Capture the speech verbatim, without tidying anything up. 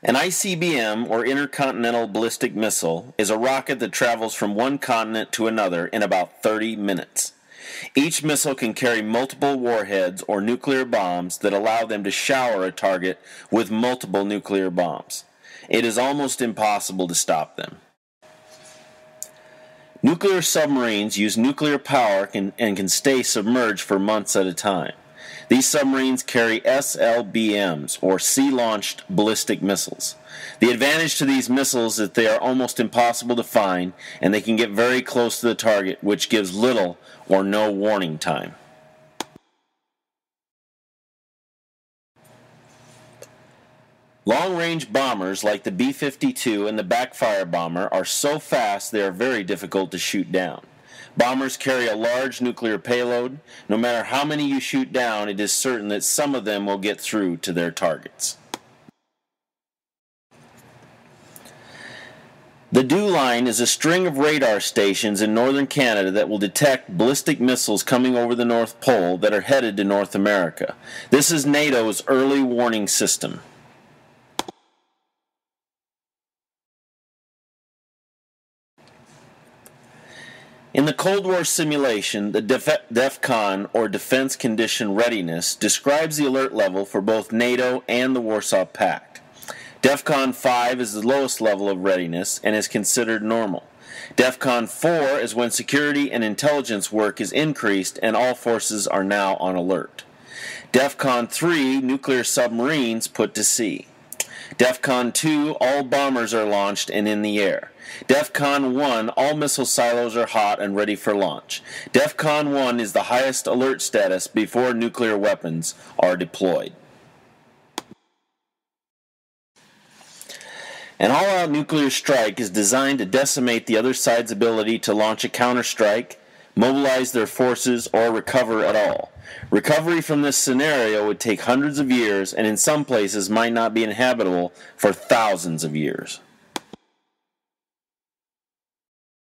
An I C B M, or Intercontinental Ballistic Missile, is a rocket that travels from one continent to another in about thirty minutes. Each missile can carry multiple warheads or nuclear bombs that allow them to shower a target with multiple nuclear bombs. It is almost impossible to stop them. Nuclear submarines use nuclear power and can stay submerged for months at a time. These submarines carry S L B Ms, or sea-launched ballistic missiles. The advantage to these missiles is that they are almost impossible to find, and they can get very close to the target, which gives little or no warning time. Long-range bombers like the B fifty-two and the Backfire bomber are so fast they are very difficult to shoot down. Bombers carry a large nuclear payload. No matter how many you shoot down, it is certain that some of them will get through to their targets. The Dew Line is a string of radar stations in northern Canada that will detect ballistic missiles coming over the North Pole that are headed to North America. This is NATO's early warning system. In the Cold War simulation, the DEFCON, or Defense Condition Readiness, describes the alert level for both NATO and the Warsaw Pact. DEFCON five is the lowest level of readiness and is considered normal. DEFCON four is when security and intelligence work is increased and all forces are now on alert. DEFCON three, nuclear submarines put to sea. DEFCON two, all bombers are launched and in the air. DEFCON one, all missile silos are hot and ready for launch. DEFCON one is the highest alert status before nuclear weapons are deployed. An all-out nuclear strike is designed to decimate the other side's ability to launch a counterstrike, mobilize their forces, or recover at all. Recovery from this scenario would take hundreds of years and in some places might not be inhabitable for thousands of years.